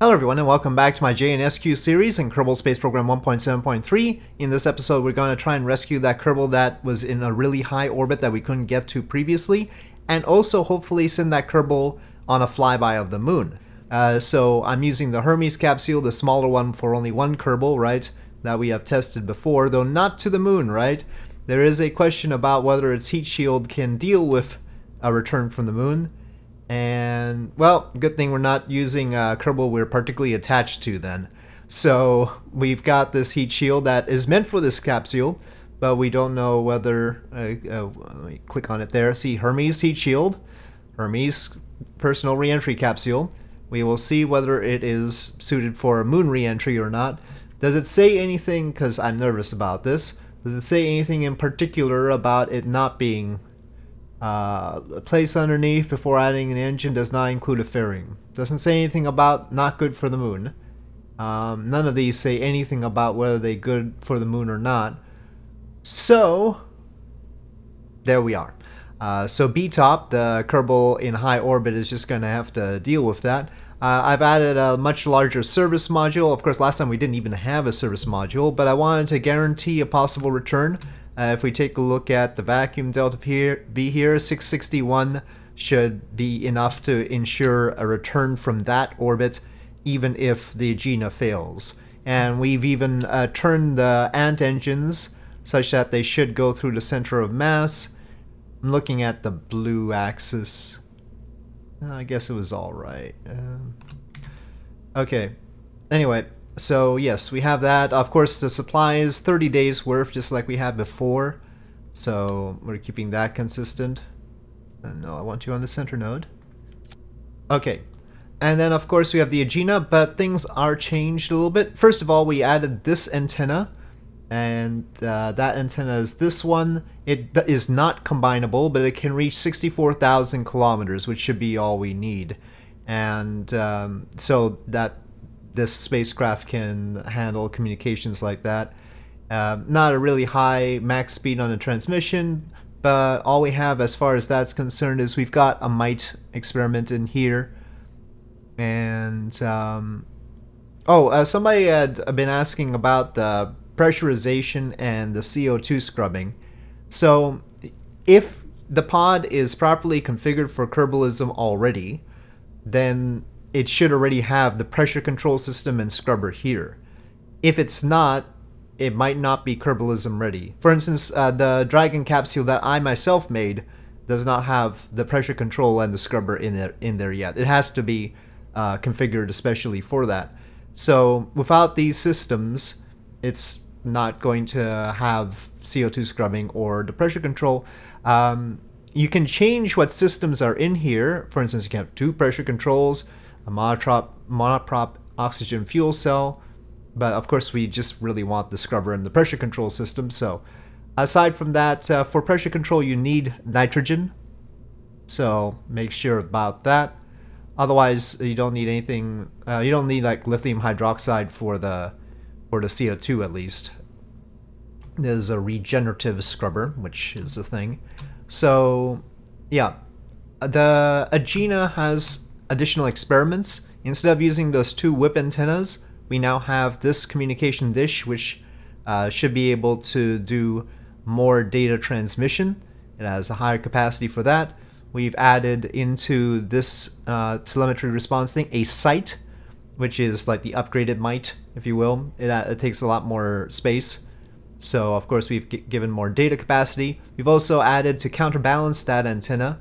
Hello everyone and welcome back to my JNSQ series in Kerbal Space Program 1.7.3. In this episode we're going to try and rescue that Kerbal that was in a really high orbit that we couldn't get to previously, and also hopefully send that Kerbal on a flyby of the moon. So I'm using the Hermes capsule, the smaller one for only one Kerbal, right, that we have tested before, though not to the moon, right? There is a question about whether its heat shield can deal with a return from the moon. And, well, good thing we're not using Kerbal we're particularly attached to then. So we've got this heat shield that is meant for this capsule, but we don't know whether, let me click on it there, see Hermes heat shield, Hermes personal reentry capsule. We will see whether it is suited for a moon reentry or not. Does it say anything, because I'm nervous about this, does it say anything in particular about it not being place underneath before adding an engine, does not include a fairing. Doesn't say anything about not good for the moon. None of these say anything about whether they're good for the moon or not. So, there we are. So Beatop, the Kerbal in high orbit, is just going to have to deal with that. I've added a much larger service module. Of course, last time we didn't even have a service module, but I wanted to guarantee a possible return. If we take a look at the vacuum delta V here, 661 should be enough to ensure a return from that orbit, even if the Agena fails. And we've even turned the ant engines such that they should go through the center of mass. I'm looking at the blue axis. I guess it was all right. Okay, anyway. So yes, we have that. Of course, the supply is 30 days worth, just like we had before. So we're keeping that consistent. And no, I want you on the center node. Okay. And then of course we have the Agena, but things are changed a little bit. First of all, we added this antenna. And that antenna is this one. It is not combinable, but it can reach 64,000 kilometers, which should be all we need. And so that this spacecraft can handle communications like that. Not a really high max speed on the transmission, but all we have as far as that's concerned is we've got a MITE experiment in here. And somebody had been asking about the pressurization and the CO2 scrubbing. So if the pod is properly configured for Kerbalism already, then it should already have the pressure control system and scrubber here. If it's not, it might not be Kerbalism ready. For instance, the Dragon capsule that I myself made does not have the pressure control and the scrubber in there yet. It has to be configured especially for that. So without these systems, it's not going to have CO2 scrubbing or the pressure control. You can change what systems are in here. For instance, you can have two pressure controls, a monoprop oxygen fuel cell, but of course we just really want the scrubber and the pressure control system. So aside from that, for pressure control you need nitrogen, so make sure about that. Otherwise you don't need anything, you don't need like lithium hydroxide for the CO2 at least. There's a regenerative scrubber, which is a thing. So yeah, the Agena has additional experiments. Instead of using those two whip antennas, we now have this communication dish, which should be able to do more data transmission. It has a higher capacity for that. We've added into this telemetry response thing a site, which is like the upgraded MITE, if you will. It takes a lot more space. So of course we've given more data capacity. We've also added to counterbalance that antenna.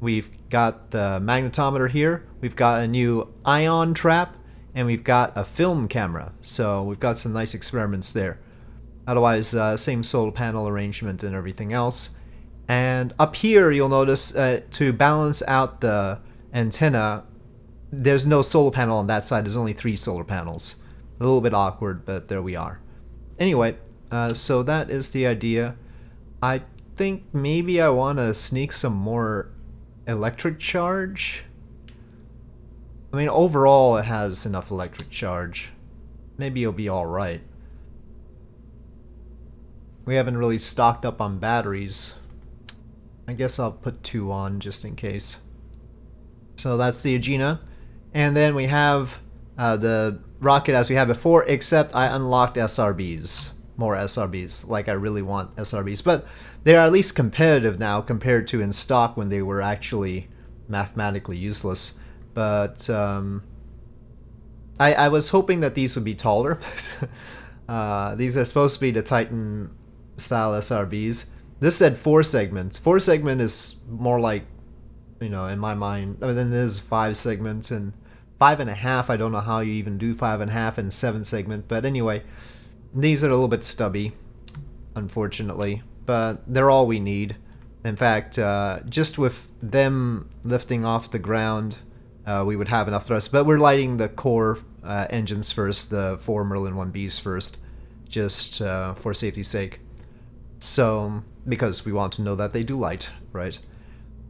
We've got the magnetometer here, we've got a new ion trap, and we've got a film camera. So we've got some nice experiments there. Otherwise, same solar panel arrangement and everything else. And up here, you'll notice to balance out the antenna, there's no solar panel on that side, there's only three solar panels. A little bit awkward, but there we are. Anyway, so that is the idea. I think maybe I want to sneak some more electric charge. I mean, overall it has enough electric charge. Maybe it'll be alright. We haven't really stocked up on batteries. I guess I'll put two on just in case. So that's the Agena. And then we have the rocket as we had before, except I unlocked SRBs. More SRBs, like I really want SRBs, but they are at least competitive now compared to in stock when they were actually mathematically useless. But I was hoping that these would be taller. These are supposed to be the Titan style SRBs. This said 4 segments. 4 segment is more like, you know, in my mind, I mean, then there's 5 segments and 5.5. I don't know how you even do 5.5 and 7 segment, but anyway, these are a little bit stubby, unfortunately, but they're all we need. In fact, just with them lifting off the ground, we would have enough thrust, but we're lighting the core engines first, the 4 Merlin 1Bs first, just for safety's sake. So, because we want to know that they do light, right?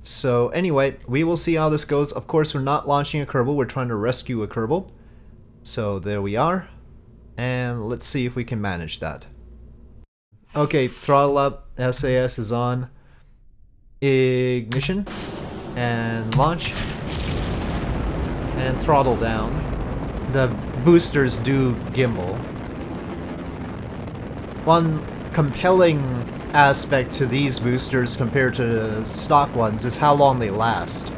So anyway, we will see how this goes. Of course, we're not launching a Kerbal, we're trying to rescue a Kerbal. So there we are. And let's see if we can manage that. Okay, throttle up, SAS is on, ignition, and launch, and throttle down. The boosters do gimbal. One compelling aspect to these boosters compared to the stock ones is how long they last.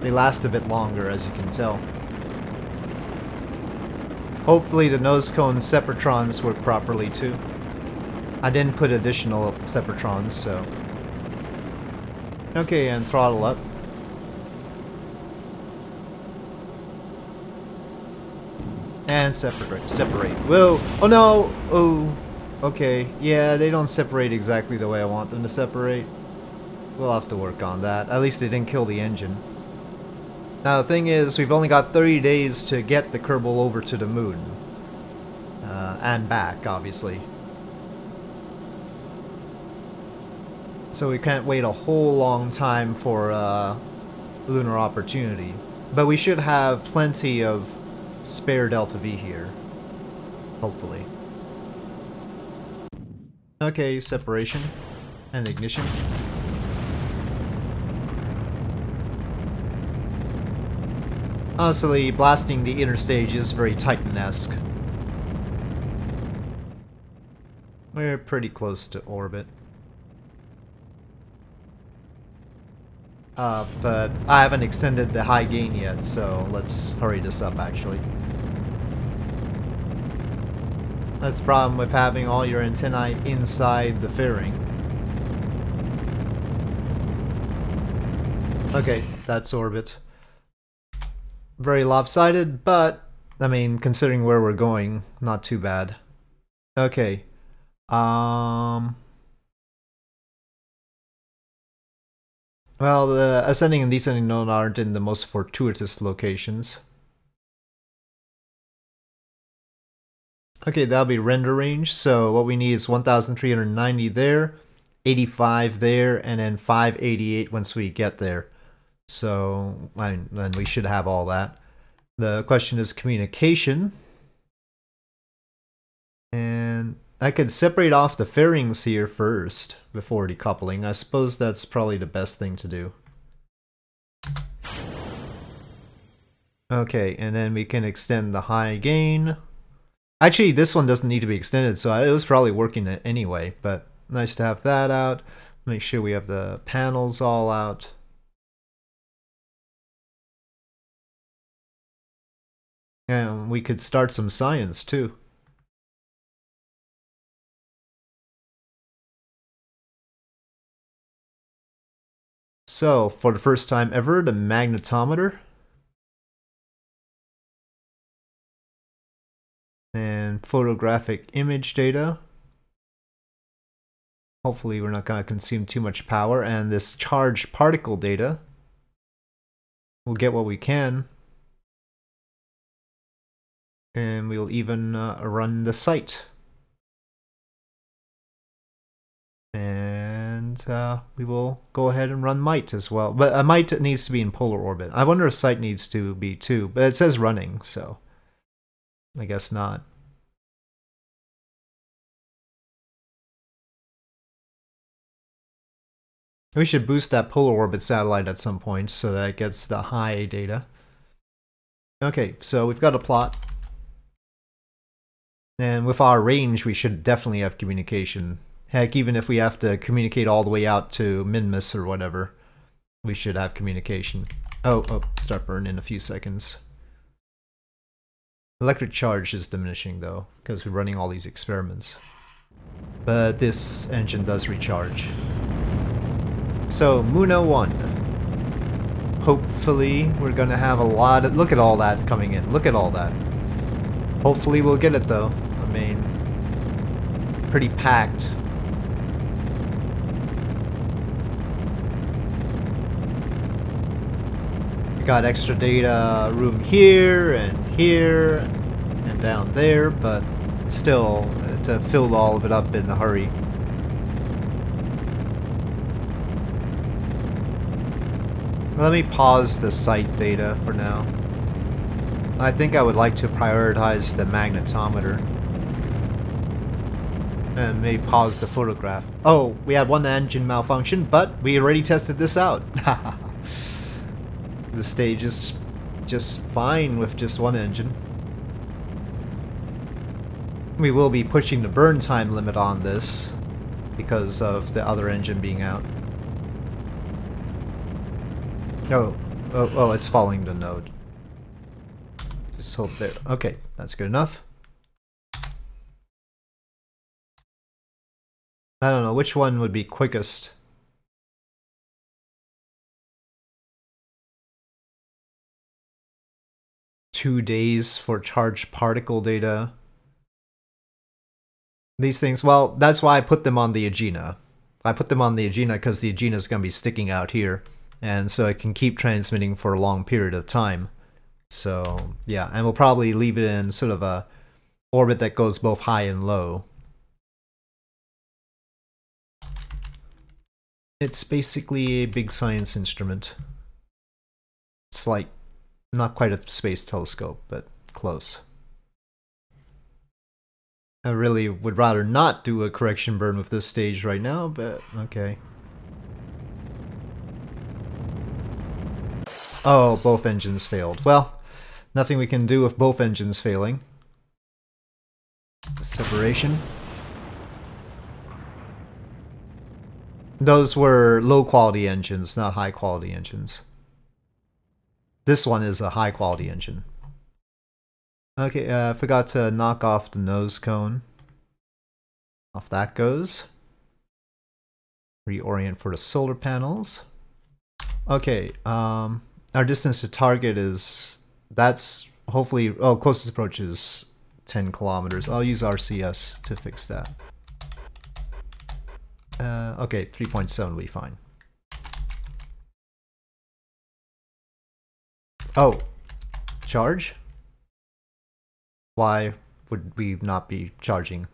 They last a bit longer, as you can tell. Hopefully the nose cone separatrons work properly too. I didn't put additional separatrons, so... Okay, and throttle up. And separate. Whoa! Oh no! Oh! Okay, yeah, they don't separate exactly the way I want them to separate. We'll have to work on that. At least they didn't kill the engine. Now the thing is, we've only got 30 days to get the Kerbal over to the moon. And back, obviously. So we can't wait a whole long time for lunar opportunity. But we should have plenty of spare Delta V here. Hopefully. Okay, separation and ignition. Honestly, blasting the inner stage is very Titan-esque. We're pretty close to orbit. But I haven't extended the high gain yet, so let's hurry this up, actually. That's the problem with having all your antennae inside the fairing. Okay, that's orbit. Very lopsided, but I mean, considering where we're going, not too bad. Okay. Well, the ascending and descending node aren't in the most fortuitous locations. Okay, that'll be render range. So what we need is 1,390 there, 85 there, and then 588 once we get there. So, and we should have all that. The question is communication. And I could separate off the fairings here first before decoupling. I suppose that's probably the best thing to do. Okay, and then we can extend the high gain. Actually, this one doesn't need to be extended, so it was probably working it anyway, but nice to have that out. Make sure we have the panels all out. And we could start some science too. So, for the first time ever, the magnetometer. And photographic image data. Hopefully we're not going to consume too much power. And this charged particle data. We'll get what we can. And we'll even run the site. And we will go ahead and run MITE as well. But MITE needs to be in polar orbit. I wonder if site needs to be too. But it says running, so I guess not. We should boost that polar orbit satellite at some point so that it gets the high data. Okay, so we've got a plot. And with our range, we should definitely have communication. Heck, even if we have to communicate all the way out to Minmus or whatever, we should have communication. Oh, start burn in a few seconds. Electric charge is diminishing though, because we're running all these experiments. But this engine does recharge. So, Muno 1. Hopefully we're gonna have a lot of... Look at all that coming in. Look at all that. Hopefully we'll get it though. I mean, pretty packed. We got extra data room here and here and down there, but still to fill all of it up in a hurry. Let me pause the site data for now. I think I would like to prioritize the magnetometer. And maybe pause the photograph. Oh, we had one engine malfunction, but we already tested this out. The stage is just fine with just one engine. We will be pushing the burn time limit on this because of the other engine being out. Oh, it's following the node. Just hope that... Okay, that's good enough. I don't know, which one would be quickest? Two days for charged particle data. These things, well, that's why I put them on the Agena. I put them on the Agena because the Agena is going to be sticking out here. And so it can keep transmitting for a long period of time. So, yeah, and we'll probably leave it in sort of a orbit that goes both high and low. It's basically a big science instrument. It's like not quite a space telescope, but close. I really would rather not do a correction burn with this stage right now, but okay. Oh, both engines failed. Well, nothing we can do with both engines failing. Separation. Those were low-quality engines, not high-quality engines. This one is a high-quality engine. Okay, I forgot to knock off the nose cone. Off that goes. Reorient for the solar panels. Okay, our distance to target is... That's hopefully... Oh, closest approach is 10 kilometers. I'll use RCS to fix that. Okay, 3.7 will be fine. Oh, charge? Why would we not be charging?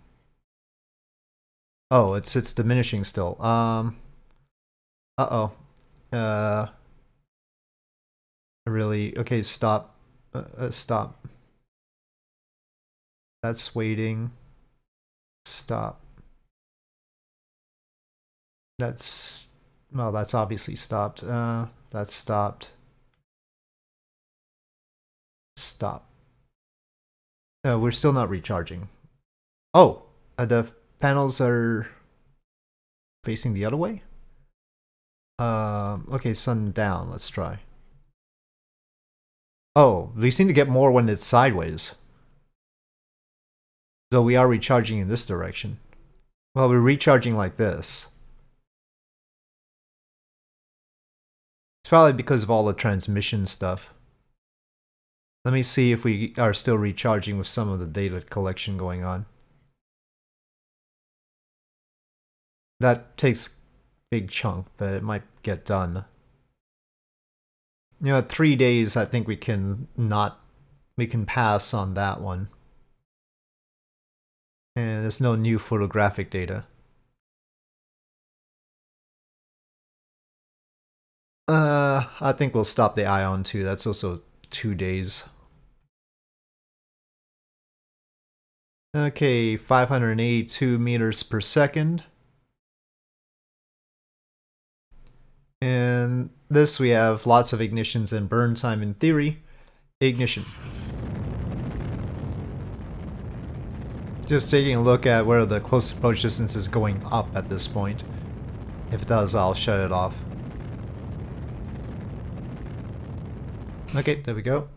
Oh, it's diminishing still. Really? Okay, stop. Stop. That's waiting. Stop. That's, well, that's obviously stopped. That's stopped. Stop. We're still not recharging. Oh, the panels are facing the other way? Okay, sun down, let's try. Oh, we seem to get more when it's sideways. Though we are recharging in this direction. Well, we're recharging like this. It's probably because of all the transmission stuff. Let me see if we are still recharging with some of the data collection going on. That takes a big chunk, but it might get done. You know, 3 days, I think we can not... We can pass on that one. And there's no new photographic data. I think we'll stop the ion too. That's also 2 days. Okay, 582 meters per second. And this we have lots of ignitions and burn time in theory. ignition. Just taking a look at where the close approach distance is going up at this point. If it does, I'll shut it off. Okay, there we go.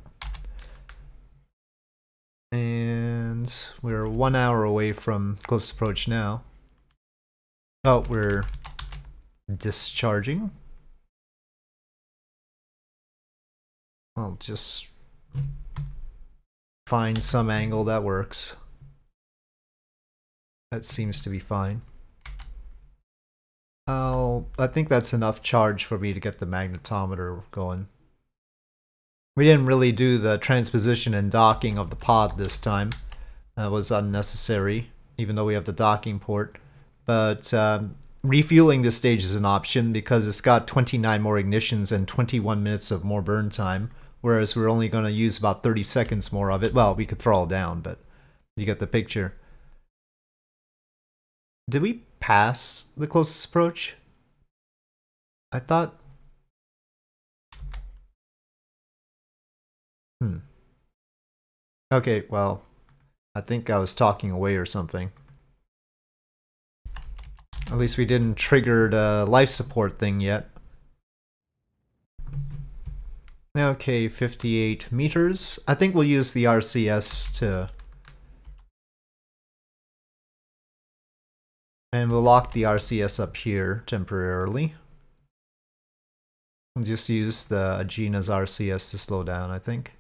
And we're 1 hour away from close approach now. Oh, we're discharging. I'll just find some angle that works. That seems to be fine. I think that's enough charge for me to get the magnetometer going. We didn't really do the transposition and docking of the pod this time. That was unnecessary, even though we have the docking port. But refueling this stage is an option because it's got 29 more ignitions and 21 minutes of more burn time, whereas we're only going to use about 30 seconds more of it. Well, we could throttle down, but you get the picture. Did we pass the closest approach? I thought... Okay, well, I think I was talking away or something. At least we didn't trigger the life support thing yet. Okay, 58 meters. I think we'll use the RCS to... And we'll lock the RCS up here temporarily. We'll just use the Agena's RCS to slow down, I think.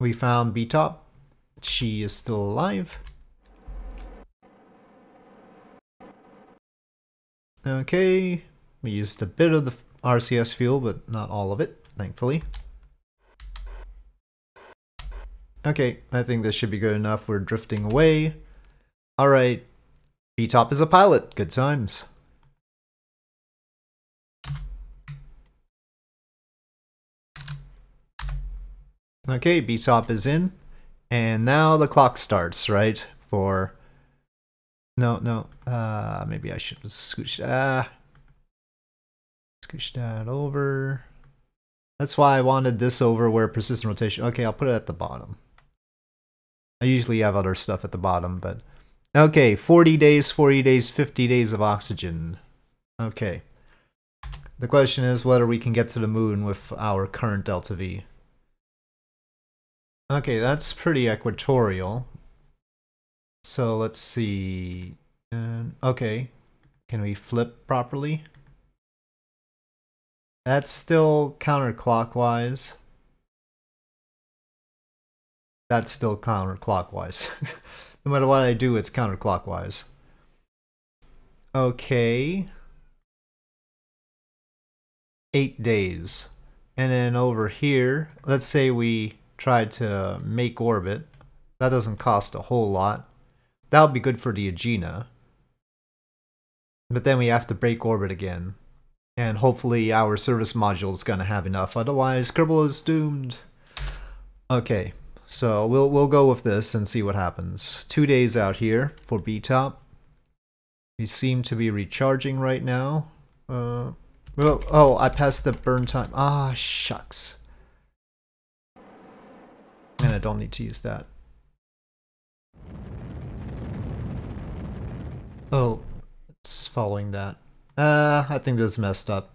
We found Beatop. She is still alive. Okay, we used a bit of the RCS fuel, but not all of it, thankfully. Okay, I think this should be good enough. We're drifting away. Alright, Beatop is a pilot. Good times. Okay, Beatop is in, and now the clock starts, right? For... No, maybe I should scooch that. Scooch that over. That's why I wanted this over where persistent rotation... Okay, I'll put it at the bottom. I usually have other stuff at the bottom, but... Okay, 40 days, 50 days of oxygen. Okay. The question is whether we can get to the moon with our current delta V. Okay, that's pretty equatorial. So let's see... okay, can we flip properly? That's still counterclockwise. That's still counterclockwise. No matter what I do, it's counterclockwise. Okay. 8 days. And then over here, let's say we try to make orbit. That doesn't cost a whole lot. That'll be good for the Agena. But then we have to break orbit again. And hopefully our service module is going to have enough, otherwise Kerbal is doomed. Okay, so we'll go with this and see what happens. 2 days out here for Beatop. We seem to be recharging right now. Oh, I passed the burn time. Ah, shucks. And I don't need to use that. Oh, it's following that. I think that's messed up.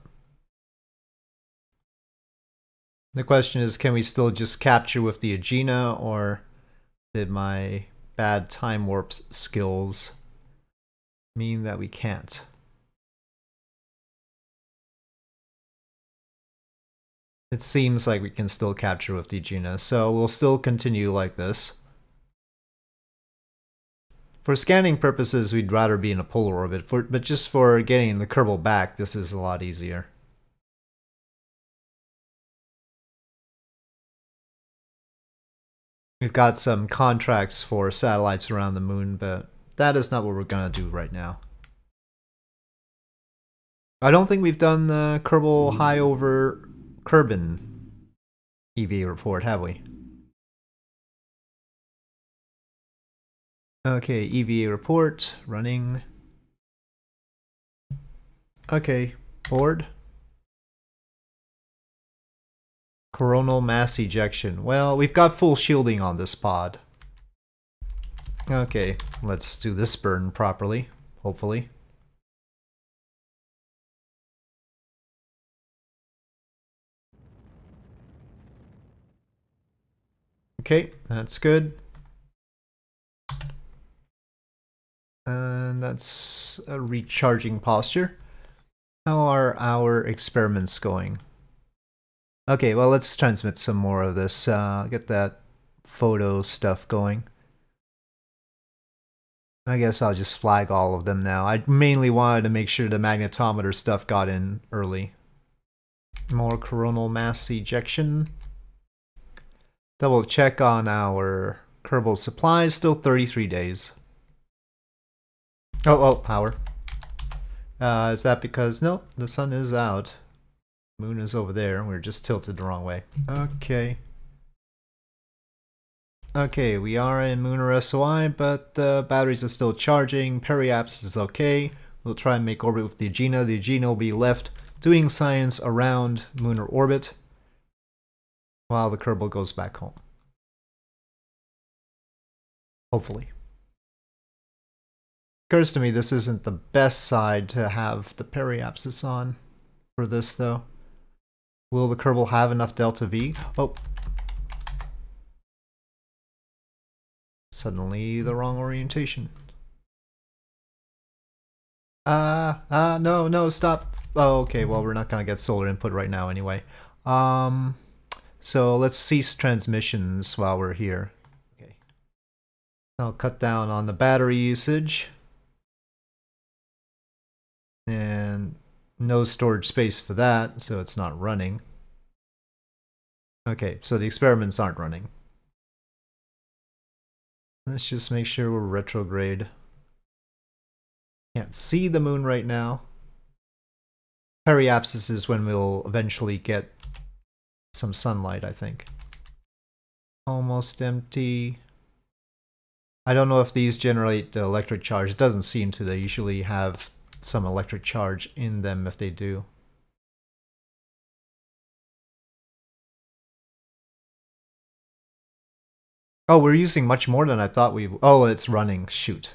The question is, can we still just capture with the Agena, or did my bad time warp skills mean that we can't? It seems like we can still capture with the Agena, so we'll still continue like this. For scanning purposes, we'd rather be in a polar orbit, but just for getting the Kerbal back, this is a lot easier. We've got some contracts for satellites around the moon, but that is not what we're going to do right now. I don't think we've done the Kerbal high over Kerbin EVA report, have we? Okay, EVA report, running. Okay, board. Coronal mass ejection. Well, we've got full shielding on this pod. Okay, let's do this burn properly, hopefully. Okay, that's good. And that's a recharging posture. How are our experiments going? Okay, well, let's transmit some more of this. Get that photo stuff going. I guess I'll just flag all of them now. I mainly wanted to make sure the magnetometer stuff got in early. More coronal mass ejection. Double check on our Kerbal supplies. Still 33 days. Oh, power. Is that because... no, the sun is out. Moon is over there. We're just tilted the wrong way. Okay. Okay, we are in Mooner SOI, but the batteries are still charging. Periapsis is okay. We'll try and make orbit with the Agena. The Agena will be left doing science around Mooner orbit while the Kerbal goes back home. Hopefully. Occurs to me this isn't the best side to have the periapsis on for this, though. Will the Kerbal have enough delta V? Oh. Suddenly the wrong orientation. No, stop. Oh, okay, well, we're not gonna get solar input right now anyway. So let's cease transmissions while we're here. Okay. I'll cut down on the battery usage. And no storage space for that, so it's not running. Okay, so the experiments aren't running. Let's just make sure we're retrograde. Can't see the moon right now. Periapsis is when we'll eventually get some sunlight, I think. Almost empty. I don't know if these generate the electric charge. It doesn't seem to. They usually have some electric charge in them if they do. Oh, we're using much more than I thought we... oh, it's running. Shoot.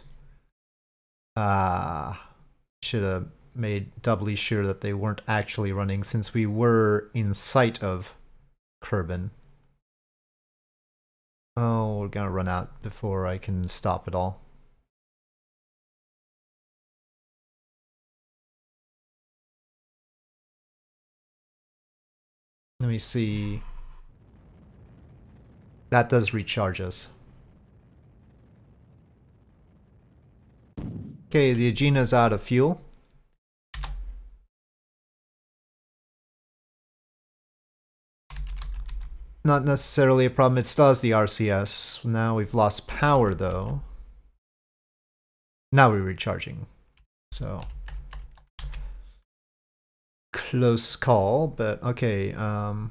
Should have made doubly sure that they weren't actually running since we were in sight of Kerbin. Oh, we're gonna run out before I can stop it all. Let me see... that does recharge us. Okay, the Agena's out of fuel. Not necessarily a problem, it still has the RCS. Now we've lost power though. Now we're recharging. So... close call, but okay, I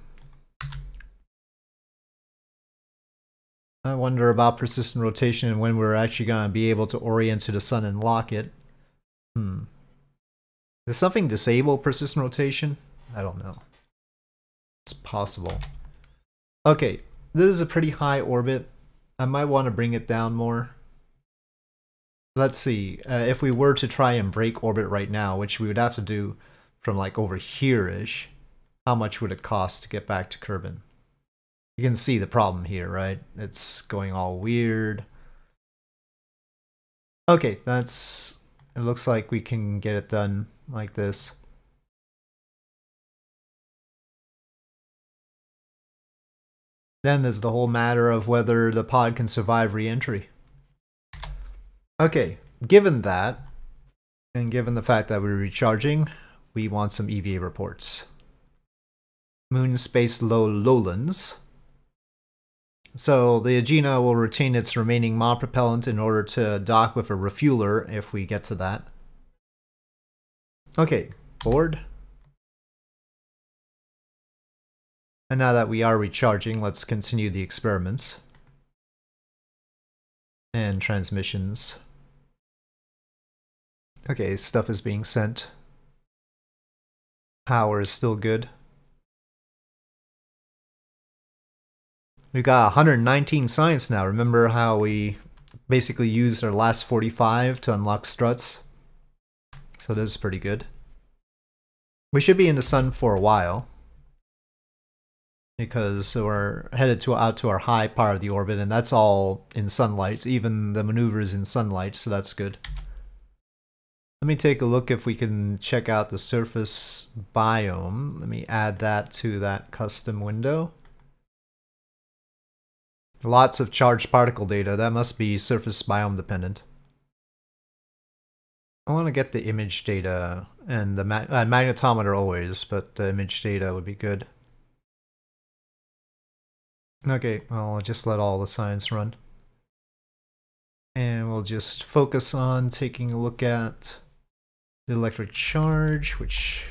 wonder about persistent rotation and when we're actually going to be able to orient to the sun and lock it. Does something disable persistent rotation? I don't know. It's possible. Okay, this is a pretty high orbit. I might want to bring it down more. Let's see, if we were to try and break orbit right now, which we would have to do from like over here-ish, how much would it cost to get back to Kerbin? You can see the problem here, right? It's going all weird. Okay, that's... it looks like we can get it done like this. Then there's the whole matter of whether the pod can survive re-entry. Okay, given that, and given the fact that we're recharging, we want some EVA reports. Moon space low lowlands. So the Agena will retain its remaining mob propellant in order to dock with a refueler if we get to that. Okay, board. And now that we are recharging, let's continue the experiments. And transmissions. Okay, stuff is being sent. power is still good. We got 119 science now. Remember how we basically used our last 45 to unlock struts? So this is pretty good. We should be in the sun for a while, because we're headed out to our high part of the orbit, and that's all in sunlight. Even the maneuvers in sunlight, so that's good. Let me take a look if we can check out the surface biome. Let me add that to that custom window. Lots of charged particle data. That must be surface biome dependent. I want to get the image data and the magnetometer always, but the image data would be good. Okay, I'll just let all the science run. And we'll just focus on taking a look at the electric charge, which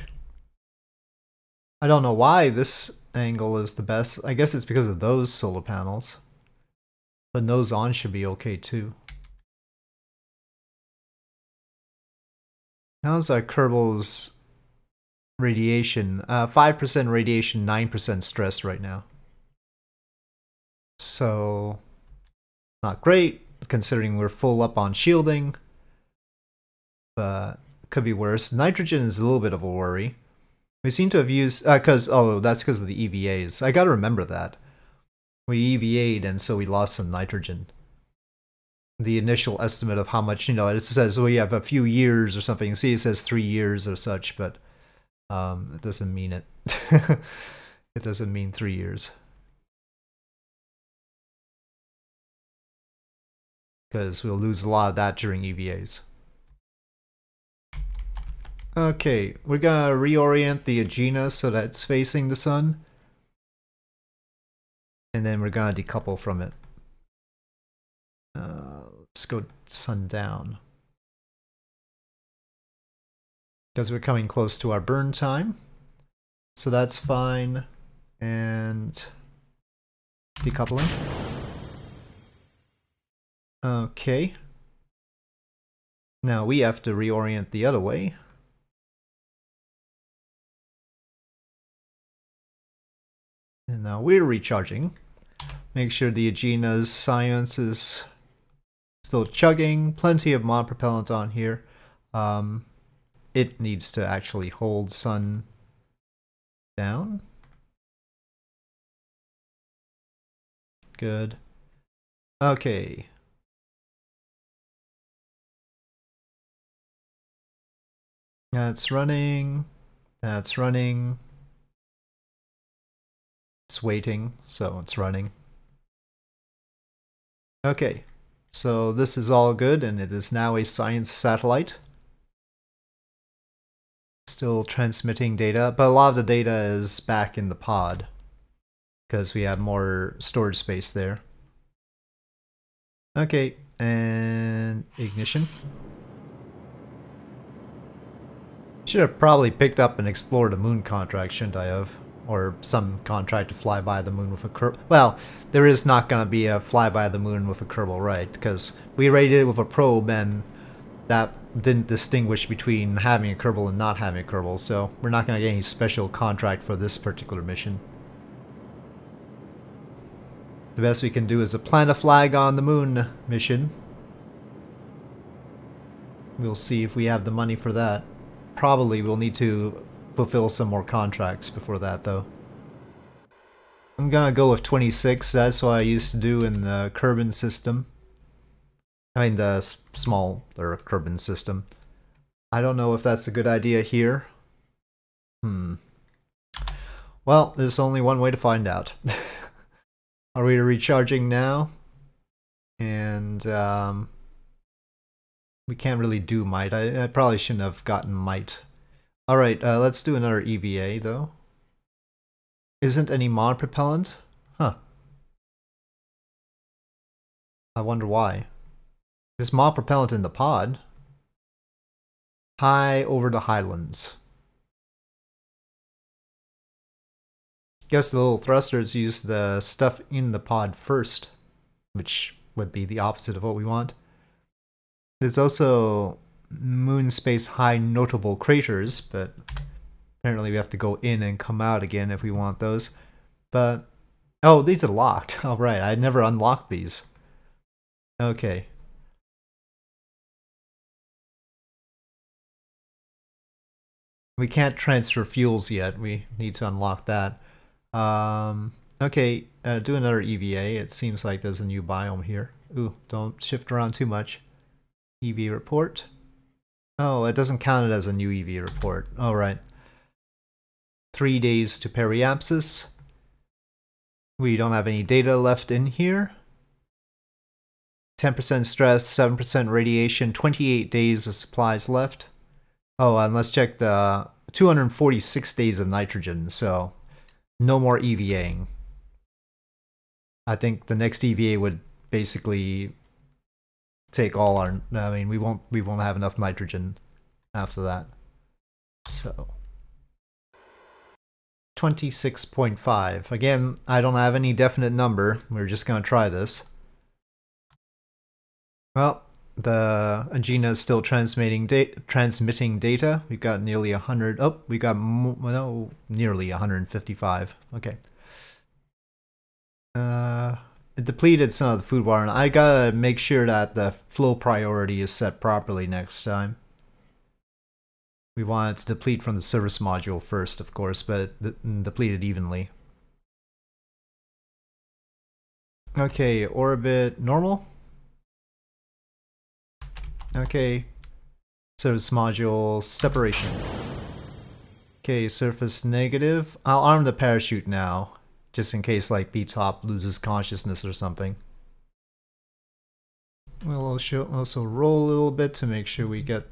I don't know why this angle is the best. I guess it's because of those solar panels. But those on should be okay too. How's our Kerbal's radiation? 5% radiation, 9% stress right now. So, not great, considering we're full up on shielding. But, could be worse. Nitrogen is a little bit of a worry. We seem to have used... that's because of the EVAs. I gotta remember that. We EVA'd and so we lost some nitrogen. The initial estimate of how much, you know, it says we have a few years or something. See, it says 3 years or such, but it doesn't mean it. It doesn't mean 3 years. Because we'll lose a lot of that during EVAs. Okay, we're gonna reorient the Agena so that it's facing the sun. And then we're gonna decouple from it. Let's go sundown. Because we're coming close to our burn time. So that's fine. And decoupling. Okay. Now we have to reorient the other way. And now we're recharging. Make sure the Agena's science is still chugging. Plenty of mod propellant on here. It needs to actually hold sun down. Good. Okay. That's running. That's running. It's waiting, so it's running. Okay, so this is all good, and it is now a science satellite. Still transmitting data, but a lot of the data is back in the pod because we have more storage space there. Okay, and ignition. Should have probably picked up and explored a moon contract, shouldn't I have? Or some contract to fly by the moon with a Kerbal. Well, there is not going to be a fly by the moon with a Kerbal, right? Because we already did it with a probe, and that didn't distinguish between having a Kerbal and not having a Kerbal, so we're not going to get any special contract for this particular mission. The best we can do is a plant a flag on the moon mission. We'll see if we have the money for that. Probably we'll need to fulfill some more contracts before that, though. I'm gonna go with 26, that's what I used to do in the Kerbin system. I mean, the smaller Kerbin system. I don't know if that's a good idea here. Well, there's only one way to find out. Are we recharging now? And, we can't really do MITE. I probably shouldn't have gotten MITE. Alright, let's do another EVA, though. Isn't any mod propellant? Huh. I wonder why. There's mod propellant in the pod. High over the highlands. Guess the little thrusters use the stuff in the pod first, which would be the opposite of what we want. There's also moon space high notable craters, but Apparently we have to go in and come out again if we want those. But, oh, these are locked. All right, I never unlocked these. Okay. We can't transfer fuels yet. We need to unlock that. Okay, do another EVA. It seems like there's a new biome here. Ooh, don't shift around too much. EV report. Oh, it doesn't count it as a new EV report. All right. 3 days to periapsis. We don't have any data left in here. 10% stress, 7% radiation, 28 days of supplies left. Oh, and let's check the 246 days of nitrogen, so no more EVAing. I think the next EVA would basically take all our, I mean, we won't have enough nitrogen after that. So 26.5. Again, I don't have any definite number. We're just going to try this. Well, the Agena is still transmitting data. We've got nearly 100. Oh, we got nearly 155. Okay. It depleted some of the food water. And I gotta make sure that the flow priority is set properly next time. We wanted to deplete from the service module first, of course, but it depleted evenly. Okay, orbit normal. Okay, service module separation. Okay, surface negative. I'll arm the parachute now, just in case like Beatop loses consciousness or something. We'll also roll a little bit to make sure we get,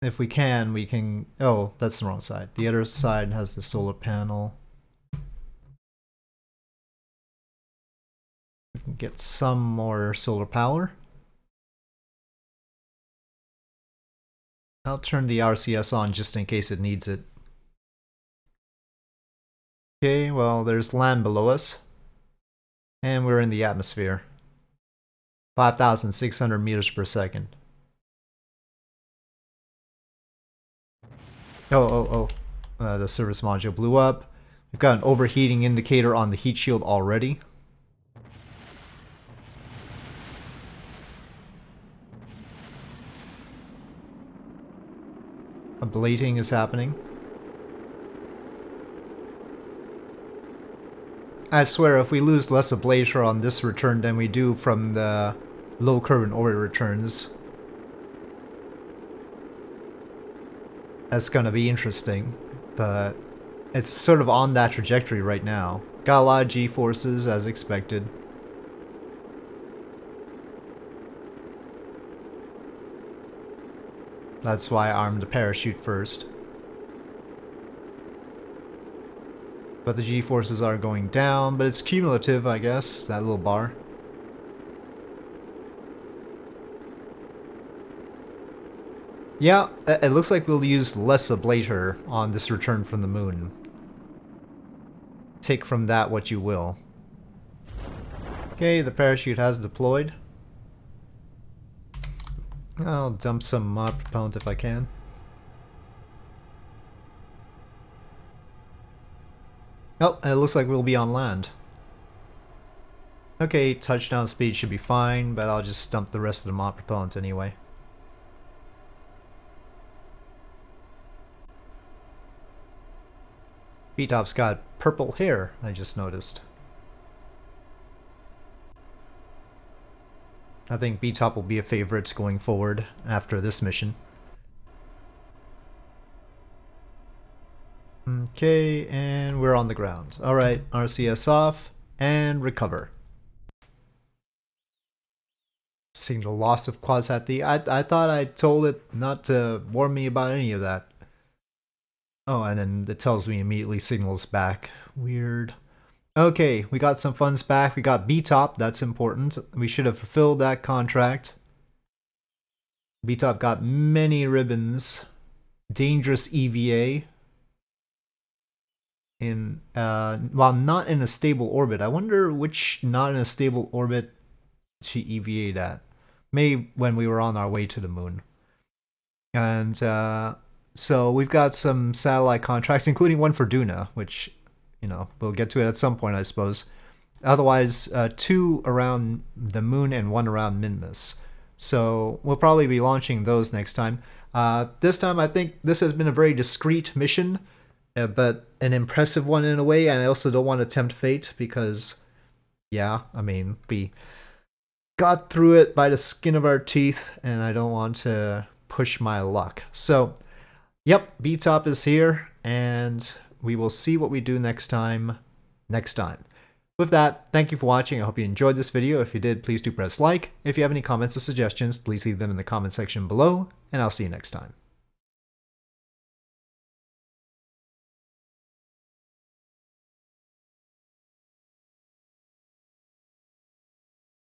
if we can, we can, oh, that's the wrong side. The other side has the solar panel. We can get some more solar power. I'll turn the RCS on just in case it needs it. Okay, well, there's land below us. And we're in the atmosphere. 5,600 meters per second. The service module blew up. We've got an overheating indicator on the heat shield already. Ablating is happening. I swear if we lose less ablator on this return than we do from the low Kerbin orbit returns, that's gonna be interesting, but it's sort of on that trajectory right now. Got a lot of G-forces as expected. That's why I armed the parachute first. But the G-forces are going down, but it's cumulative, I guess, that little bar. Yeah, it looks like we'll use less ablator on this return from the moon. Take from that what you will. Okay, the parachute has deployed. I'll dump some mod propellant if I can. Oh, it looks like we'll be on land. Okay, touchdown speed should be fine, but I'll just dump the rest of the mod propellant anyway. Beatop's got purple hair, I just noticed. I think Beatop will be a favorite going forward after this mission. Okay, and we're on the ground. Alright, RCS off, and recover. Signal loss of Quasat D. I thought I told it not to warn me about any of that. Oh, and then it tells me immediately signals back. Weird. Okay, we got some funds back. We got Beatop, that's important. We should have fulfilled that contract. Beatop got many ribbons. Dangerous EVA. Well, not in a stable orbit. I wonder which not in a stable orbit she EVA'd at. Maybe when we were on our way to the moon. And So we've got some satellite contracts, including one for Duna, which, you know, we'll get to it at some point, I suppose. Otherwise, two around the Moon and one around Minmus. So we'll probably be launching those next time. This time, I think this has been a very discreet mission, but an impressive one in a way. And I also don't want to tempt fate because, yeah, I mean, we got through it by the skin of our teeth, and I don't want to push my luck. So, yep, Beatop is here, and we will see what we do next time. With that, thank you for watching. I hope you enjoyed this video. If you did, please do press like. If you have any comments or suggestions, please leave them in the comment section below, and I'll see you next time.